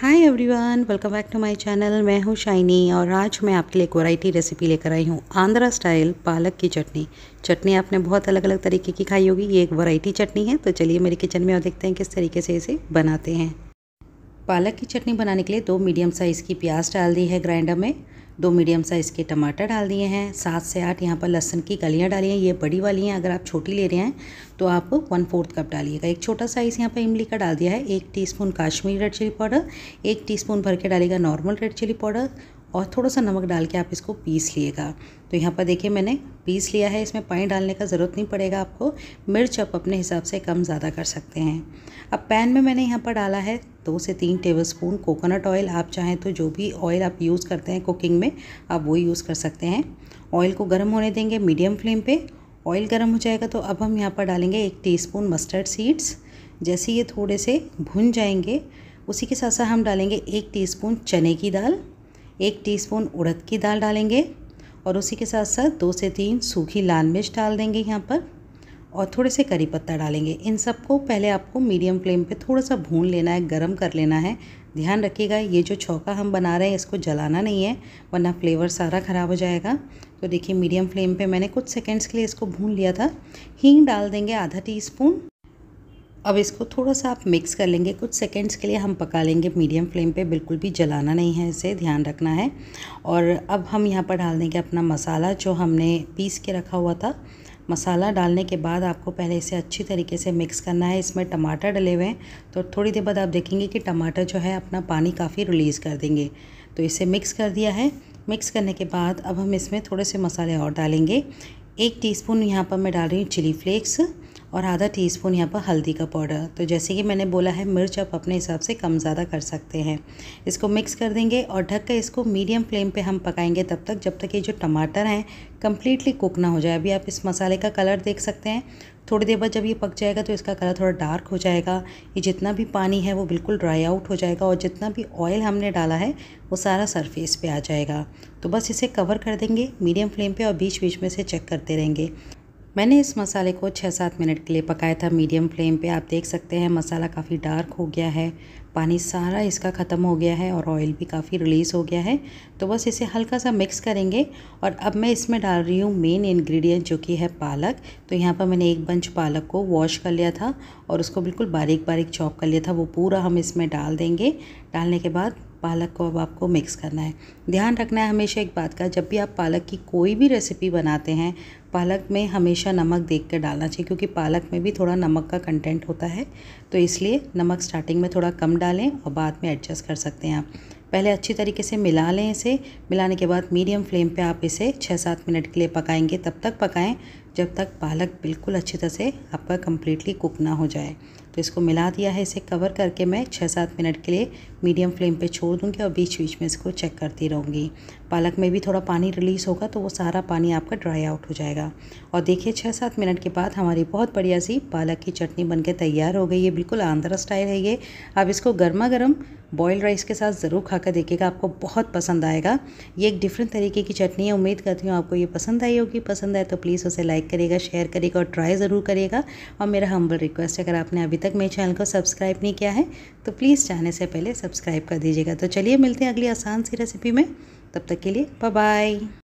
Hi everyone, welcome back to my channel. मैं हूँ shiny और आज मैं आपके लिए एक वैरायटी रेसिपी लेकर आई हूँ, आंध्रा स्टाइल पालक की चटनी। चटनी आपने बहुत अलग अलग तरीके की खाई होगी, ये एक वैरायटी चटनी है। तो चलिए मेरे किचन में और देखते हैं किस तरीके से इसे बनाते हैं। पालक की चटनी बनाने के लिए दो मीडियम साइज़ की प्याज डाल दी है ग्राइंडर में, दो मीडियम साइज़ के टमाटर डाल दिए हैं, 7 से 8 यहाँ पर लहसुन की कलियाँ डाली हैं। ये बड़ी वाली हैं, अगर आप छोटी ले रहे हैं तो आप 1/4 कप डालिएगा। एक छोटा साइज़ यहाँ पर इमली का डाल दिया है, 1 teaspoon Kashmiri red chilli powder, 1 teaspoon भर के डालिएगा नॉर्मल रेड चिली पाउडर और थोड़ा सा नमक डाल के आप इसको पीस लिएगा। तो यहाँ पर देखिए मैंने पीस लिया है, इसमें पानी डालने का ज़रूरत नहीं पड़ेगा आपको। मिर्च आप अपने हिसाब से कम ज़्यादा कर सकते हैं। अब पैन में मैंने यहाँ पर डाला है 2 से 3 टेबलस्पून कोकोनट ऑयल। आप चाहें तो जो भी ऑयल आप यूज़ करते हैं कुकिंग में आप वो यूज़ कर सकते हैं। ऑयल को गर्म होने देंगे मीडियम फ्लेम पे। ऑयल गर्म हो जाएगा तो अब हम यहाँ पर डालेंगे 1 टीस्पून मस्टर्ड सीड्स। जैसे ये थोड़े से भुन जाएंगे उसी के साथ साथ हम डालेंगे 1 टीस्पून चने की दाल, 1 टीस्पून उड़द की दाल डालेंगे और उसी के साथ साथ 2 से 3 सूखी लाल मिर्च डाल देंगे यहाँ पर और थोड़े से करी पत्ता डालेंगे। इन सबको पहले आपको मीडियम फ्लेम पे थोड़ा सा भून लेना है, गरम कर लेना है। ध्यान रखिएगा ये जो छौंका हम बना रहे हैं इसको जलाना नहीं है वरना फ्लेवर सारा ख़राब हो जाएगा। तो देखिए मीडियम फ्लेम पे मैंने कुछ सेकेंड्स के लिए इसको भून लिया था। हींग डाल देंगे आधा टीस्पून। अब इसको थोड़ा सा आप मिक्स कर लेंगे, कुछ सेकंड्स के लिए हम पका लेंगे मीडियम फ्लेम पे, बिल्कुल भी जलाना नहीं है, इसे ध्यान रखना है। और अब हम यहाँ पर डाल देंगे अपना मसाला जो हमने पीस के रखा हुआ था। मसाला डालने के बाद आपको पहले इसे अच्छी तरीके से मिक्स करना है। इसमें टमाटर डले हुए हैं तो थोड़ी देर बाद आप देखेंगे कि टमाटर जो है अपना पानी काफ़ी रिलीज़ कर देंगे। तो इसे मिक्स कर दिया है। मिक्स करने के बाद अब हम इसमें थोड़े से मसाले और डालेंगे। 1 टीस्पून यहाँ पर मैं डाल रही हूँ चिली फ्लेक्स और आधा टीस्पून यहाँ पर हल्दी का पाउडर। तो जैसे कि मैंने बोला है मिर्च आप अपने हिसाब से कम ज़्यादा कर सकते हैं। इसको मिक्स कर देंगे और ढक कर इसको मीडियम फ्लेम पे हम पकाएंगे तब तक जब तक ये जो टमाटर हैं कम्प्लीटली कुक ना हो जाए। अभी आप इस मसाले का कलर देख सकते हैं। थोड़ी देर बाद जब ये पक जाएगा तो इसका कलर थोड़ा डार्क हो जाएगा। ये जितना भी पानी है वो बिल्कुल ड्राई आउट हो जाएगा और जितना भी ऑयल हमने डाला है वो सारा सरफेस पे आ जाएगा। तो बस इसे कवर कर देंगे मीडियम फ्लेम पे और बीच बीच में से चेक करते रहेंगे। मैंने इस मसाले को 6-7 मिनट के लिए पकाया था मीडियम फ्लेम पे। आप देख सकते हैं मसाला काफ़ी डार्क हो गया है, पानी सारा इसका ख़त्म हो गया है और ऑयल भी काफ़ी रिलीज़ हो गया है। तो बस इसे हल्का सा मिक्स करेंगे और अब मैं इसमें डाल रही हूँ मेन इंग्रेडिएंट जो कि है पालक। तो यहाँ पर मैंने 1 बंच पालक को वॉश कर लिया था और उसको बिल्कुल बारीक बारीक चॉप कर लिया था, वो पूरा हम इसमें डाल देंगे। डालने के बाद पालक को अब आपको मिक्स करना है। ध्यान रखना है हमेशा एक बात का, जब भी आप पालक की कोई भी रेसिपी बनाते हैं पालक में हमेशा नमक देख कर डालना चाहिए क्योंकि पालक में भी थोड़ा नमक का कंटेंट होता है। तो इसलिए नमक स्टार्टिंग में थोड़ा कम डालें और बाद में एडजस्ट कर सकते हैं आप। पहले अच्छी तरीके से मिला लें इसे। मिलाने के बाद मीडियम फ्लेम पे आप इसे 6-7 मिनट के लिए पकाएंगे। तब तक पकाएं जब तक पालक बिल्कुल अच्छी तरह से आपका कम्प्लीटली कुक ना हो जाए। तो इसको मिला दिया है, इसे कवर करके मैं 6-7 मिनट के लिए मीडियम फ्लेम पे छोड़ दूंगी और बीच बीच में इसको चेक करती रहूँगी। पालक में भी थोड़ा पानी रिलीज़ होगा तो वो सारा पानी आपका ड्राई आउट हो जाएगा। और देखिए 6-7 मिनट के बाद हमारी बहुत बढ़िया सी पालक की चटनी बनके तैयार हो गई है। बिल्कुल आंध्रा स्टाइल है ये। आप इसको गर्मा गर्म बॉइल्ड राइस के साथ ज़रूर खा कर देखिएगा, आपको बहुत पसंद आएगा। ये एक डिफरेंट तरीके की चटनी है। उम्मीद करती हूँ आपको ये पसंद आई होगी। पसंद आए तो प्लीज़ उसे लाइक करिएगा, शेयर करिएगा और ट्राई ज़रूर करिएगा। और मेरा हम्बल रिक्वेस्ट है अगर आपने अभी तक मेरे चैनल को सब्सक्राइब नहीं किया है तो प्लीज़ जाने से पहले सब्सक्राइब कर दीजिएगा। तो चलिए मिलते हैं अगली आसान सी रेसिपी में, तब तक के लिए बाय बाय।